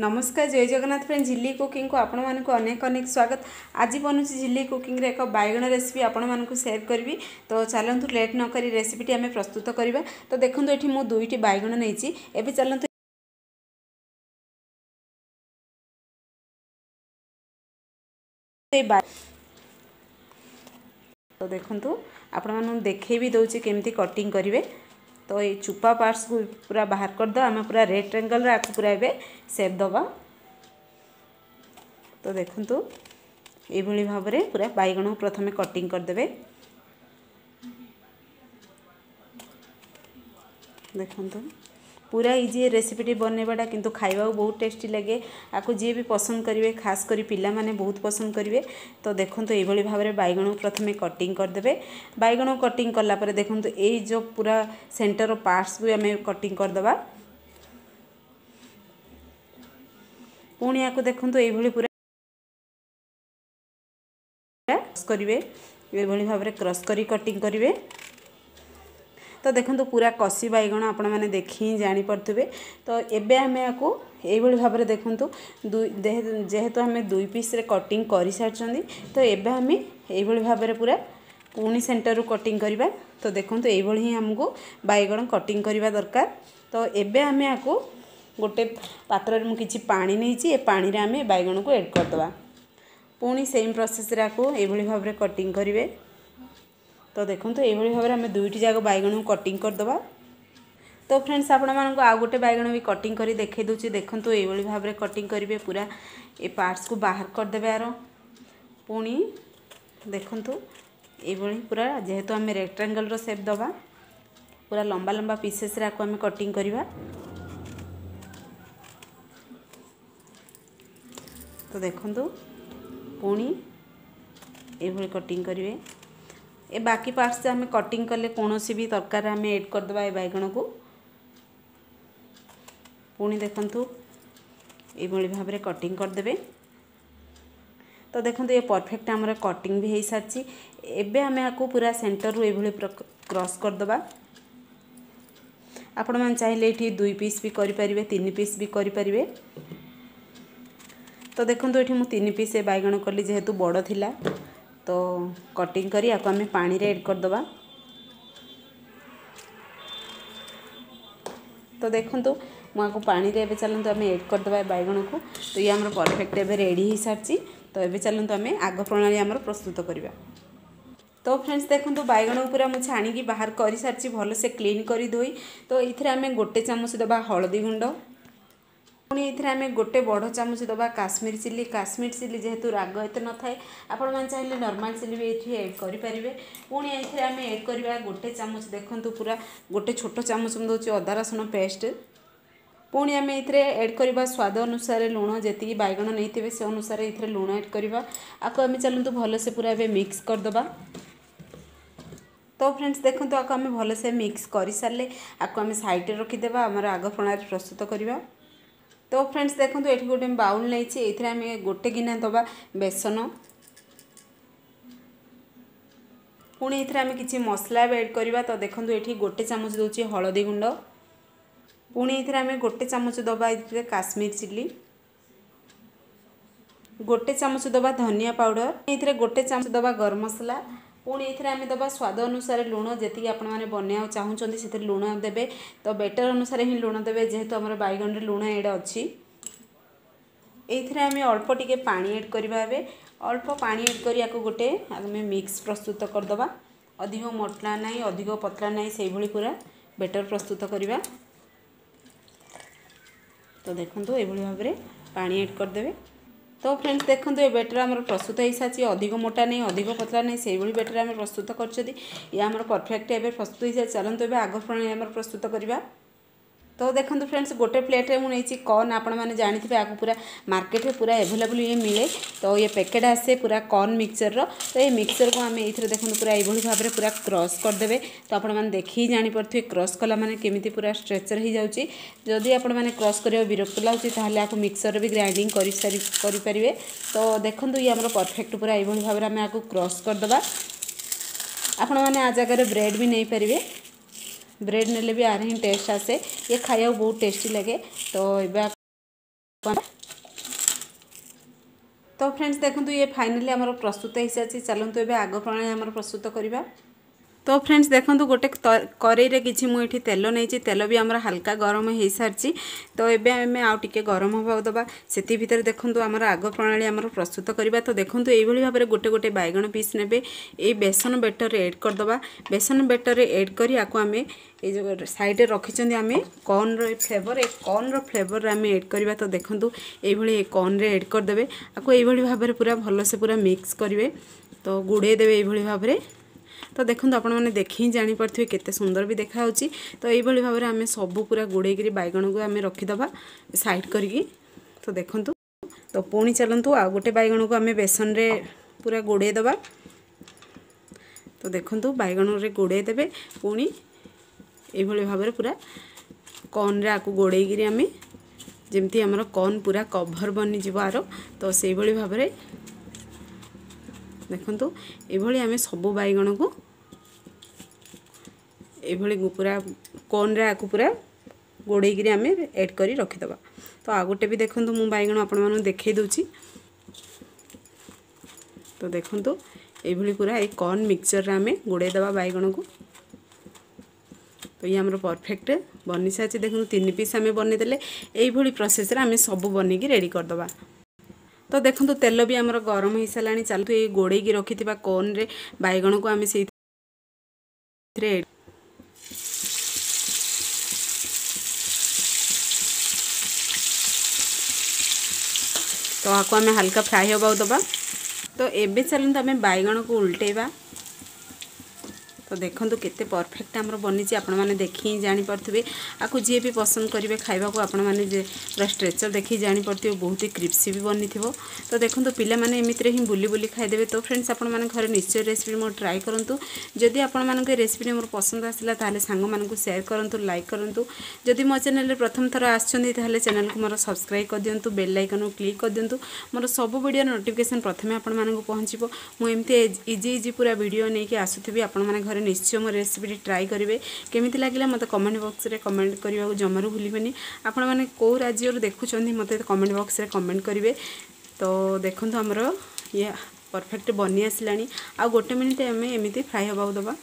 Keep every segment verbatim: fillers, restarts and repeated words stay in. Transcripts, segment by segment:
नमस्कार जय जगन्नाथ फ्रेंड्स। झिल्ली कुकिंग को आपण मानक अनेक अनेक स्वागत। आज बनुची झिल्ली कुकिंग रे एक बैगण रेसिपी आपण मानक शेयर करी। तो चलतु लेट न करी रेसिपीटी आम प्रस्तुत करवा। तो देखो ये मुझे दुईटी बैगण नहीं चलत। तो देखो आपण मानक देखे भी दौर केमती कटिंग करेंगे। तो ये चुपा पार्ट्स को पूरा बाहर करद। आम पूरा रेक्टेंगल आपको पूरा ये सेप दबा। तो देखु ये भाव में पूरा बैगण प्रथम कटिंग करदे। देखु पूरा इजी रेसिपीटी बनवाटा किंतु खाइबा बहुत टेस्टी लगे। आपको जी भी पसंद करेंगे, खास करी पिला माने बहुत पसंद करेंगे। तो देखो तो ये भाव में बैगण प्रथम कटिंग करदे। बैगण कटिंग कलापर देखो तो ये जो पूरा सेंटर पार्ट्स भी आम कटिंग करदे। पुणी आपको देखो तो ये पूरा क्रॉस करेंगे, ये भाव में क्रॉस करी कटिंग करेंगे। तो देखो पूरा कषि बैगण आपण मैंने देखी ही जापे। तो एबे आम आपको ये भाव में देखूँ जेहेतु आम दुई पीस रे कटिंग कर सारी। तो एबे आम ये भाव में पूरा पुणी सेन्टर कटिंग करवा। तो देखो ये ही आमको बैगण कटिंग करवा दरकार। तो एबे आम आपको गोटे पात्र किसी पा नहीं पानी आम बैगण को एड करदे। पुणी सेम प्रोसेस आपको ये भाव में कटिंग करेंगे। तो देखो तो ये भाव में आम दुईटी जाक बैगण कटिंग करदे। तो फ्रेंड्स आपण मानक आउ गोटे बैगण भी कटिंग कर देखे दूसरी। देखो तो ये भाव में कटिंग करेंगे, पूरा ये पार्ट्स को बाहर करदे। यार पुणी देखु ये पूरा जेहेतु आम रेक्टेंगल सेप दबा, पूरा लंबा लंबा पीसेस आको आम कटिंग करवा। तो देखु पुणी ये कटिंग करेंगे। ए बाकी पार्ट्स आम कटिंग कले कौन भी तरकारी आम एड करदे ये बैगण को। पुणी देखु ये भाव में कटिंग करदे। तो देखो ये परफेक्ट आमर कटिंग भी हो सारी। एबे आम आपको पूरा सेंटर रु ये क्रॉस करदे। आपण मैंने चाहिए ये दुई पीस भी करें, तीन पीस भी करें। तो देखो ये मुझे तीन पीस बैगण कली जेहेतु बड़ थिला। तो कटिंग करी आपको आम पानी रे एड करदे। तो देखु मुझे पानी रे चलत आम एड करदे बैगण को। तो ये आम परफेक्ट एवं रेडी हो सारी। तो ये चलत आम आग प्रणाली आम प्रस्तुत करवा। तो फ्रेंड्स देखो बैगण पूरा मुझे छाणी बाहर कर सारी, भलसे क्लीन कर धोई। तो ये आम गोटे चमच दबा हलदी गुंड, पुणी ये गोटे बड़ चामच दबा काश्मीर चिल्ली। काश्मीर चिल्ली जेहेतु राग एत न थाए, आपण मैंने चाहिए नॉर्मल चिल्ली भी ये एड करें। पुणी ये आम एड करवा गोटे चामच। देखो पूरा गोटे छोट चामच में दूसरी अदा रसुण पेस्ट। पुणी आम ये एड करवा स्वाद अनुसार लुण, जी बैगण नहीं से अनुसार ये लुण एड करवा। आपको आम चलतु भलसे पूरा ये मिक्स करदे। तो फ्रेंड्स देखो आपको आम भलसे मिक्स कर सारे आपको आम साइड रखीदे, आम आग प्रणाली प्रस्तुत करवा। तो फ्रेंड्स देखो ये गोटे बाउल नहीं आम गोटे गिना दबा बेसन। पुणी ये आम किसी मसला एड करवा। तो देखो ये गोटे चमच दूसरी हलदी गुंड, पुणी ये आम गोटे चमच दबा ये काश्मीर चिल्ली, गोटे चमच दबा धनिया पाउडर, ये गोटे चमच दबा गरम मसला। पुणी ये आम दबा स्वाद अनुसार लुण, जी आप बनवाक चाहूँ से लुण देवे। तो बेटर अनुसार ही लुण देवे, जेहेतु आम बैगण रे लुण एड अच्छी। ये आम अल्प टिके पानी एड करवा। अल्प पानी एड कर गोटे आम मिक्स प्रस्तुत करदे। अधिक मोटला ना, अधिक पतला ना, से पूरा बेटर प्रस्तुत करवा। तो देखो ये भाव में पानी एड करदे। तो फ्रेंड्स देखो ये बेटर आम प्रस्तुत हो सारी, अधिक मोटा नहीं, अधिक पतला नहीं, से बेटर आम प्रस्तुत कर परफेक्ट एवं प्रस्तुत हो सारी। चलत तो आग प्रणाली आम प्रस्तुत करवा। तो देखो फ्रेंड्स गोटे प्लेट में मुझे कॉर्न आपण मैंने जानते आपको पूरा मार्केट में पूरा एभेलेबल ये मिले। तो ये पैकेट आसे पूरा कॉर्न मिक्सचर रो। तो ये मिक्सचर को आम ये देखो पूरा ये भाव में पूरा क्रॉस करदे। तो आपने देखी ही जापे क्रॉस कला मैंने केमी पूरा स्ट्रेचर हो जाऊँगी। जदि आपण मैंने क्रॉस कर विरक्त लगुच ताल आपको मिक्सचर भी ग्राइंडिंग करें। तो देखो ये आम परफेक्ट पूरा ये भाव में आम आपको क्रॉस करदे। आपण मैंने आ जगह ब्रेड भी नहीं पारे, ब्रेड नेले भी आ रही टेस्ट आसे, ये खाया बहुत टेस्टी लगे। तो ये तो फ्रेंड्स देखंतु ये फाइनली आमर प्रस्तुत हो सारी। चलतु एवं आग प्रणाली आमर प्रस्तुत करवा। तो फ्रेंड्स देखंतु गोटे कड़ई रे किछि मु एठी तेल नैछि। तेल भी आम हल्का गरम हो सारी। तो एबे आमे आउ टिके गरम होबा दबा। सेति भितर देखंतु आमर आग प्रणाली आमर प्रस्तुत करवा। तो देखंतु एई भली भाबरे गोटे गोटे बैगण पीस नेबे ए बेसन बेटर रे ऐड कर दबा। बेसन बेटर रे ऐड करी आकु आमे ए जो साइड रे रखिछन आम कॉर्न रो फ्लेवर ए कॉर्न रो फ्लेवर आम ऐड करवा। तो देखंतु एई भली कॉर्न रे ऐड कर देबे। आकु एई भली भाबरे पूरा भलो से पूरा मिक्स करबे। तो गुडे देबे एई भली भाबरे। तो देखो आपण मैंने देखिए जापर केते सुंदर भी देखा। तो ये भाव में आम सब पूरा गुड़े बैगण को आम रखीदा साइड करी। तो देखूँ तो पुणी चलतु आ गोटे बैगण को आम बेसन रे पूरा गुड़े दबा। तो देखो बैगण रे गुड़े देवे पुणी ये भाव में पूरा कॉर्न रे आपको गोड़े आम जमी आमर कॉर्न पूरा कभर बनीज आर। तो से भाव में देखंतु एभली आमे सब बैगण को एभली पूरा कोन रे आकु पूरा गोड़े गिरी आमे ऐड करी रखी दबा। तो आ गोटे भी देखंतु मु बैगण आपण मानु देखे दोची। तो देखंतु एभली पूरा एक कोन मिक्सचर रे आमे गोड़े दबा बैगण को। तो ये हमर परफेक्ट बनि साची। देखंतु तीन पीस आमे बने देले। एई भली प्रोसेस रे आमे सब बनि के रेडी कर दबा। तो देखो तेल भी आमर गरम हो सारा। चलतु ये गोड़े की रखि कोन रे बैगण को आम से तो आपको आम हल्का फ्राए होगा दबा। तो एबे चलता आम बैगण को उल्टेवा। तो देखो केते परफेक्ट आमर बनी आपण मैंने देखिए जापे। आपको जी भी पसंद करेंगे खावा को आपण मैंने पूरा स्ट्रेचर देखिए जापे बहुत ही क्रिप्सी भी बनी थो। तो देखो तो पाने एमती हिं बुली बुली खाईदेवे। तो फ्रेंड्स आपण मैंने घर निश्चय रेसिपी मोर ट्राए करूँ। जदि आपण रेसिपी मोर पसंद आसला ताले सांग मानक सेयार करूँ लाइक करूँ। जदि मो चैनल प्रथम थर आसछन्ती चैनल को मोर सब्सक्राइब कर दिंतु। बेल आइकन को क्लिक कर दिंतु। मोर सब वीडियो नोटिफिकेशन प्रथम आपण मानक पहुँचो। मुझे इजी इजी पूरा वीडियो नहीं आसुथी। आपण मैंने निश्चय मो रेसिपी ट्राई करेंगे। केमिति लगे मत कमेंट बॉक्स रे कमेंट करने जमारू भूलें। आपण मैंने कौ राज्य देखुं मत कमेंट बॉक्स रे कमेंट करेंगे। तो देखो आमर ये परफेक्ट बनी आसला। आ गोटे मिनिट आम एमती फ्राए होगा दबा।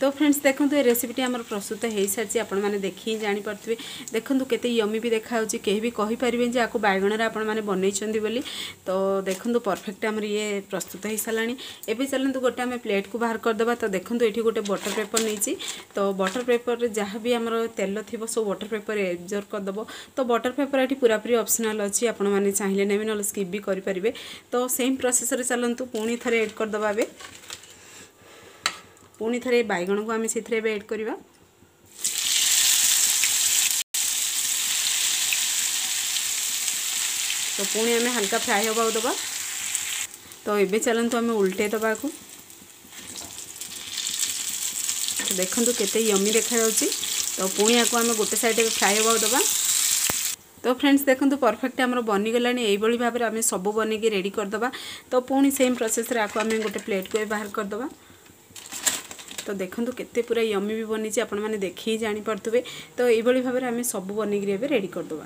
तो फ्रेंड्स देखो ये रेसिपीटी आमर प्रस्तुत हो सारी। आपण मैंने देखिए जापे। देखो केते यमी भी देखा कहीं भी कहींपारे जी आपको बैगण आपण मैंने बनई बोली। तो देखो परफेक्ट आमर ये प्रस्तुत हो सारा। एवं चलते गोटे आम प्लेट को बाहर करदे। तो देखो ये गोटे बटर पेपर नहीं। तो बटर पेपर जहाँ भी आम तेल थी सब बटर पेपर एब्जर्व करदेव। तो बटर पेपर ये पूरापूरी ऑप्शनल अच्छी। आपण मैंने चाहिए नेबे ना स्किप भी करेंगे। तो सेम प्रोसेस रे चलतु पुणी थे एड करदे। ए पुणी थे बैगण को आम से एड करवा। तो पुणी आम हल्का फ्राए होगा दबा। तो ये चलतु आम उल्टे दबा को। तो देखो केते यमी देखा जाउची। तो पुणी आपको आम गोटे साइड फ्राए होगा दबा। तो फ्रेंड्स देखो परफेक्ट आमर बनीगला। यही भाव में आम सब बन के रेडी करदे। तो पुणी सेम प्रोसेस आपको आम गोटे प्लेट को बाहर करदे। तो देखो केते पूरा यमी भी बनी आपण मैंने देखिए जापे। तो ये भाव में आम सब बनिकी रेडी करदे।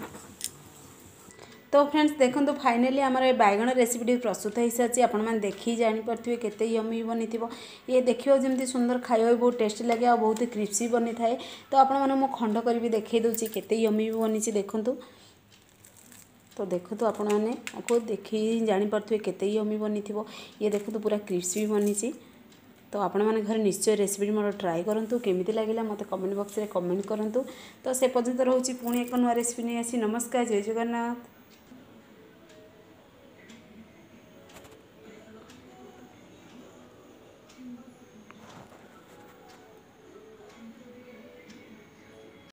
तो फ्रेंड्स देखो फाइनली आमर ये बैगण रेसिपीटी प्रस्तुत हो सारी। आपण मैंने देखिए जापे केते यमी बनी थो। ये देखियो जमी सुंदर खाइबा बहुत टेस्टी लगे और बहुत ही क्रिस्पी बनी थाए। तो आपण मैं खंड कर भी देखई दूसरी केते यमी भी बनी देखूँ। तो देखो आपण मैंने आपको देखिए जापे केते यमी बनी थो। ये देखो पूरा क्रिस्पी बनी। तो आपण मैंने घर निश्चय रेसिपी मोर ट्राए करूँ। केमिति लगे मत कमेंट बॉक्स रे कमेंट करूँ। तो से पर्यंत रोची पुणी एक नुआ रेसिपी नहीं आसी। नमस्कार। जय जगन्नाथ।